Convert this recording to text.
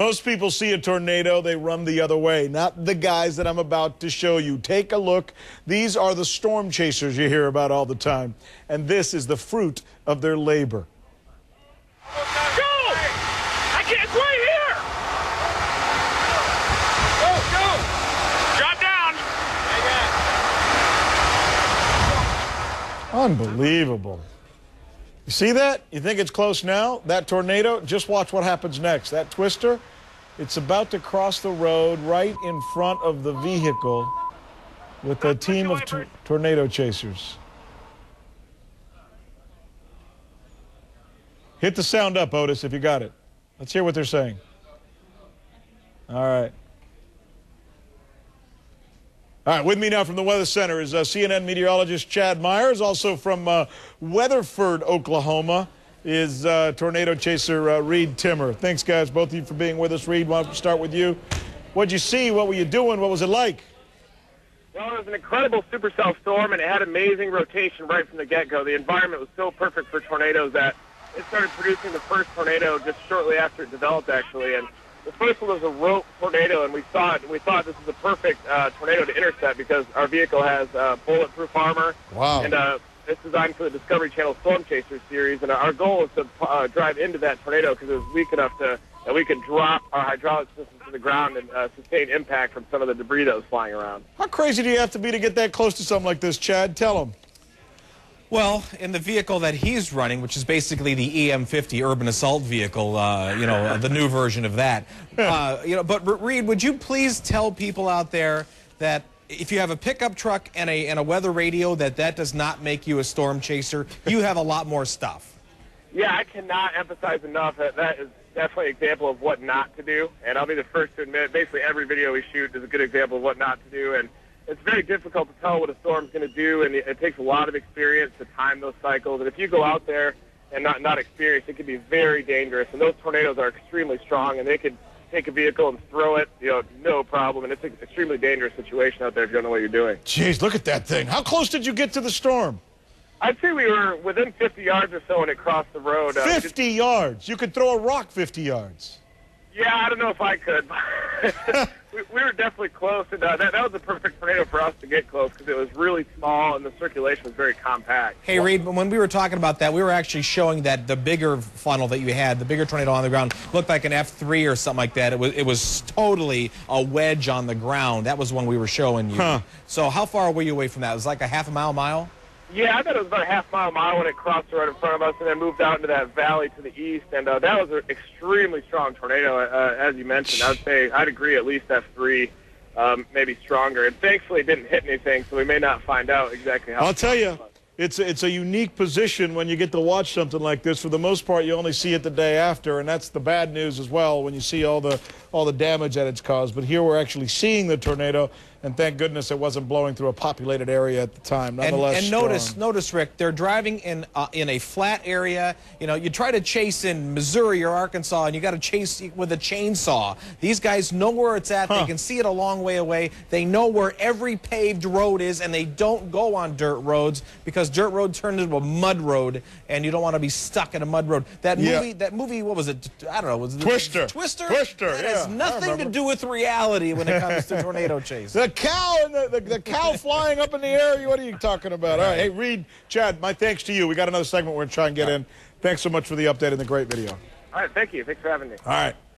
Most people see a tornado, they run the other way. Not the guys that I'm about to show you. Take a look. These are the storm chasers you hear about all the time. And this is the fruit of their labor. Go! I can't, it's right here! Go, go! Drop down! Unbelievable. You see that? You think it's close now? That tornado? Just watch what happens next. That twister, it's about to cross the road right in front of the vehicle with a team of tornado chasers. Hit the sound up, Otis, if you got it. Let's hear what they're saying. All right. All right, with me now from the Weather Center is CNN meteorologist Chad Myers. Also from Weatherford, Oklahoma, is tornado chaser Reed Timmer. Thanks, guys, both of you for being with us. Reed, why don't we start with you? What'd you see? What were you doing? What was it like? Well, it was an incredible supercell storm, and it had amazing rotation right from the get-go. The environment was so perfect for tornadoes that it started producing the first tornado just shortly after it developed, actually. And the first one was a rope tornado, and we thought this is a perfect tornado to intercept because our vehicle has bulletproof armor. Wow. And it's designed for the Discovery Channel Storm Chaser series, and our goal is to drive into that tornado because it was weak enough that we could drop our hydraulic system to the ground and sustain impact from some of the debris that was flying around. How crazy do you have to be to get that close to something like this, Chad? Tell them. Well, in the vehicle that he's running, which is basically the EM-50 Urban Assault Vehicle, the new version of that. But Reed, would you please tell people out there that if you have a pickup truck and a weather radio, that does not make you a storm chaser. You have a lot more stuff. Yeah, I cannot emphasize enough that is definitely an example of what not to do. And I'll be the first to admit, basically every video we shoot is a good example of what not to do. And it's very difficult to tell what a storm's going to do, and it takes a lot of experience to time those cycles. And if you go out there and not experienced, it can be very dangerous. And those tornadoes are extremely strong, and they could take a vehicle and throw it, no problem. And it's an extremely dangerous situation out there if you don't know what you're doing. Jeez, look at that thing. How close did you get to the storm? I'd say we were within 50 yards or so when it crossed the road. 50 yards? You could throw a rock 50 yards. Yeah, I don't know if I could. We were definitely close, and that was the perfect tornado for us to get close because it was really small and the circulation was very compact. Hey, Reed, when we were talking about that, we were actually showing that the bigger funnel that you had, the bigger tornado on the ground, looked like an F3 or something like that. It was totally a wedge on the ground. That was one we were showing you. Huh. So how far were you away from that? It was like a half a mile? Yeah, I thought it was about a half mile when it crossed the road in front of us and then moved out into that valley to the east. And that was an extremely strong tornado, as you mentioned. I would say I'd agree at least F3, maybe stronger. And thankfully it didn't hit anything, so we may not find out exactly how. I'll tell you, it's a unique position when you get to watch something like this. For the most part, you only see it the day after, and that's the bad news as well when you see all the damage that it's caused. But here we're actually seeing the tornado, and thank goodness it wasn't blowing through a populated area at the time. Nonetheless, and notice, Rick, they're driving in a flat area. You know, you try to chase in Missouri or Arkansas, and you got to chase with a chainsaw. These guys know where it's at. Huh. They can see it a long way away. They know where every paved road is, and they don't go on dirt roads because dirt road turns into a mud road, and you don't want to be stuck in a mud road. That movie, what was it? I don't know. Was it Twister? Twister. That has nothing to do with reality when it comes to tornado chase. The cow and the cow flying up in the air. What are you talking about? All right. Hey, Reed, Chad, my thanks to you. We got another segment we're going to try and get in. Thanks so much for the update and the great video. All right. Thank you. Thanks for having me. All right.